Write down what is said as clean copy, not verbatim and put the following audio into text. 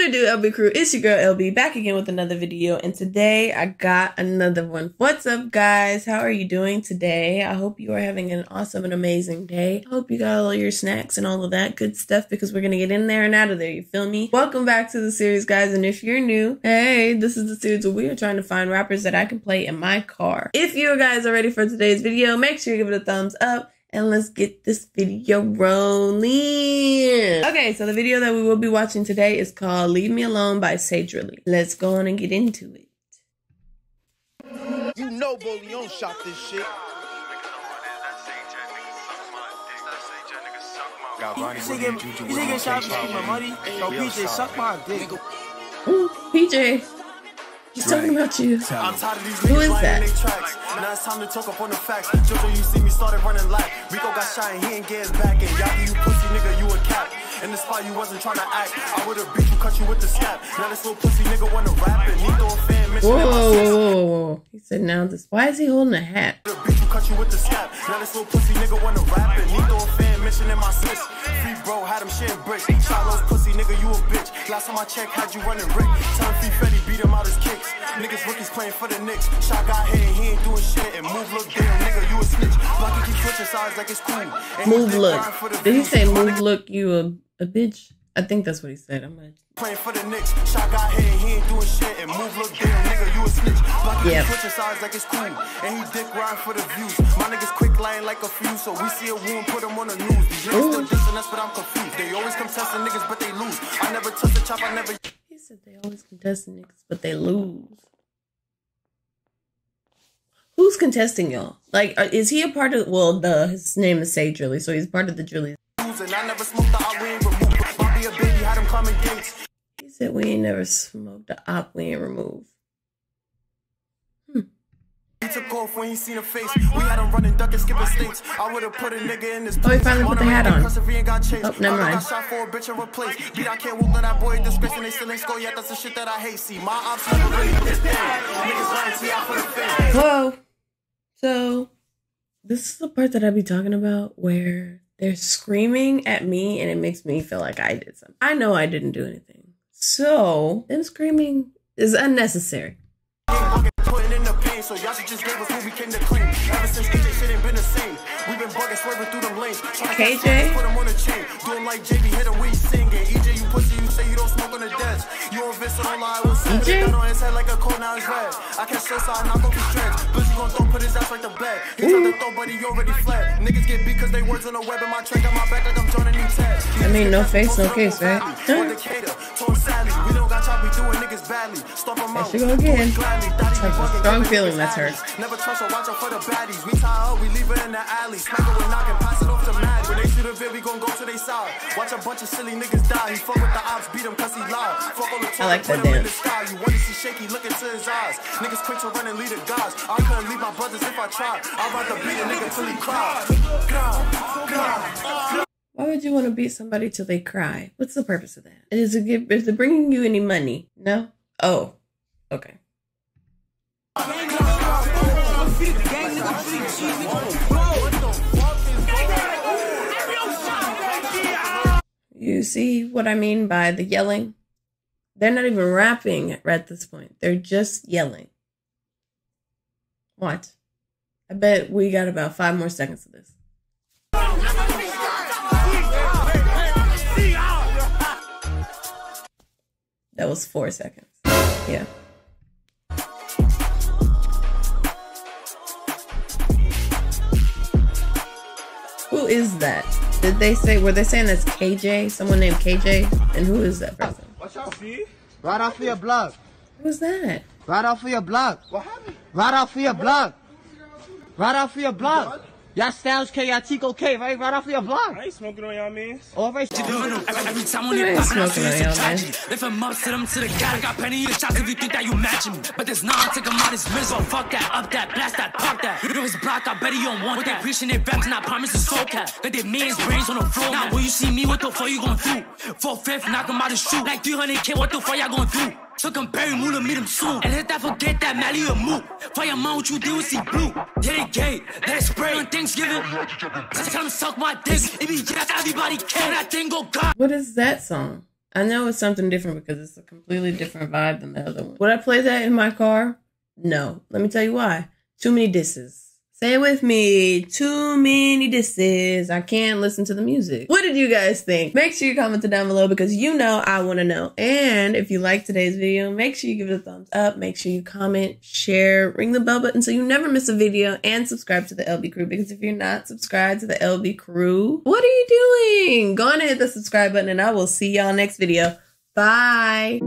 What it do, LB crew? It's your girl LB back again with another video, and today I got another one. What's up, guys? How are you doing today? I hope you are having an awesome and amazing day. I hope you got all your snacks and all of that good stuff, because we're gonna get in there and out of there, you feel me? Welcome back to the series, guys, and if you're new, hey, this is the series where we are trying to find rappers that I can play in my car. If you guys are ready for today's video, make sure you give it a thumbs up. And let's get this video rolling. Okay, so the video that we will be watching today is called Leave Me Alone by Say Drilly. Let's go on and get into it. You know Bolion shot this shit. You shot my money. Yo, PJ, suck my dick. Ooh, PJ. He's talking about you. I'm tired of these who is that? Now it's time to talk up on the facts. Just when you see me started running light. Rico got shot and he ain't get his back. And y'all you pussy nigga, you a cat. In the spot you wasn't trying to act. I would've beat you, cut you with the snap. Now this little pussy nigga wanna rap and neither a fan mission. Whoa. He said now this. Why is he holding a hat? Beat you, cut you with the snap. Now this little pussy nigga wanna rap and neither a fan mission in my sis. Free bro had him shit and bricks. Shiloh's pussy nigga, you a bitch. Last time I checked, had you running Rick. Time Free Fetty beat him out his kick. Niggas rookies playing for the Knicks. Shot got hit and he ain't doing shit. And move look damn nigga, you a snitch. Blocky keep switching sides like it's cool. And move look. Did he say move look, you a bitch? I think that's what he said. I'm gonna playing for the Knicks. Shot got hit and he ain't doing shit. And move look damn nigga, you a snitch. Blocky keep switching sides like it's cool. And he dick riding for the views. My niggas quick lying like a few. So we see a wound, put him on the news. These niggas still dissing us, but I'm confused. They always come testing niggas, but they lose. I never touch the chop, I never. They always contest niggas, but they lose. Who's contesting y'all? Like, is he a part of? Well, his name is Say Drilly, so he's part of the Drillies. He said we ain't never smoked the op we ain't removed. He took off when he seen a face. We had him running, ducking, skipping states. I would have put a nigga in this. Oh, he finally put the hat on. Oh, never mind. I shot for a bitch and replaced. Beat, I can't walk on that boy in disgrace, and they still ain't score yet. That's the shit that I hate. See, my ops never really did this thing. Niggas lying, see, I put a face. Whoa. So, this is the part that I be talking about where they're screaming at me, and it makes me feel like I did something. I know I didn't do anything. So, them screaming is unnecessary. So y'all should just give us who we came to clean. Ever since KJ shit ain't been the same. We've been bugging, swerving through them lanes. KJ? Put him on a chain. Do him like JB, hit him, we singing. EJ, you pussy, you say you don't smoke on the desk. You on Vince, don't lie. We'll see that on his head like a cold, now it's red. I can't stress out, knock off his stretch. Bitch, you gon' throw, put his ass like the bed. He tried to throw, but he already fled. Niggas get beat cause they words on the web. And my track on my back like I'm joining new test. I mean, no face, no case, right? We don't got y'all, we doing niggas badly. Stop him out. There she go again. Strong feeling. That's her. Never trust or watch out for the baddies. We tie her, we leave her in the alley. Sniper will knock and pass it off to Maddie. When they shoot a vid, we gon' go to their side. Watch a bunch of silly niggas die. He fuck with the ops, beat him cause he lied. Fuck all the time, like put him in the sky. You wanna see shaky, look into his eyes. Niggas quick to run and lead the guys. I couldn't leave my brothers if I tried. I'd rather beat a nigga till he cries. Why would you want to beat somebody till they cry? What's the purpose of that? Is it bringing you any money? No? Oh. Okay. You see what I mean by the yelling? They're not even rapping at this point. They're just yelling. What? I bet we got about 5 more seconds of this. That was 4 seconds. Yeah. Who is that? Did they say, were they saying that's KJ? Someone named KJ? And who is that person? Watch out, see? Right off of your block. Who's that? Right off of your block. What happened? Right off of your block. Right off of your block. Y'all styles K, y'all Tico K, right? Right off of your block. I ain't smoking on y'all, man. All right. Every time on it, I feel it's a tragedy. If I'm up, sit him to the cat. I got plenty of shots if you think that you matching me. But there's none, take him out his miserable. Fuck that, up that, blast that, pop that. It was blocked, I bet he don't want that. Preaching their raps and I promise it's so cat. Got their man's brains on the floor. Now, when you see me, what the fuck you gon' do? 4/5, knock him out his shoe. Like 300K, what the fuck y'all gon' do? So compare him, we'll meet him soon. And hit that, forget that, Mally or Moo. Fire man, what you do is see blue. Yeah, they gay, they spray on Thanksgiving. Just tell him suck my dick. If he gets everybody can, that thing go God. What is that song? I know it's something different because it's a completely different vibe than the other one. Would I play that in my car? No. Let me tell you why. Too many disses. Say it with me. Too many disses. I can't listen to the music. What did you guys think? Make sure you comment down below because you know I want to know. And if you like today's video, make sure you give it a thumbs up. Make sure you comment, share, ring the bell button so you never miss a video, and subscribe to the LB Crew, because if you're not subscribed to the LB Crew, what are you doing? Go on and hit the subscribe button and I will see y'all next video. Bye.